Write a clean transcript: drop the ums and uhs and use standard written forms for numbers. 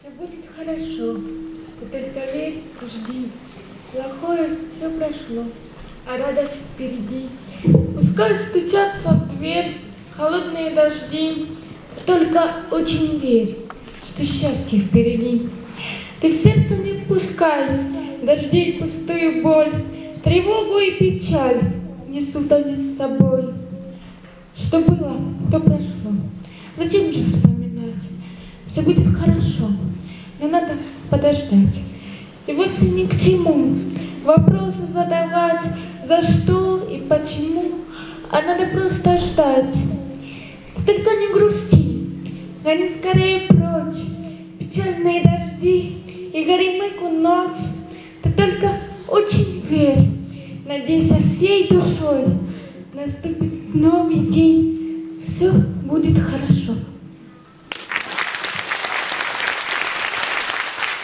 Все будет хорошо, ты только верь и жди. Плохое все прошло, а радость впереди. Пускай стучатся в дверь холодные дожди, ты только очень верь, что счастье впереди. Ты в сердце не впускай дождей пустую боль, тревогу и печаль несут они с собой. Что было, то прошло, зачем же вспоминать? Все будет хорошо, не надо подождать. И вовсе ни к чему вопросы задавать, за что и почему, а надо просто ждать. Ты только не грусти, гони скорее прочь печальные дожди и гори мыку ночь. Ты только очень верь, надейся всей душой, наступит новый день, все будет хорошо.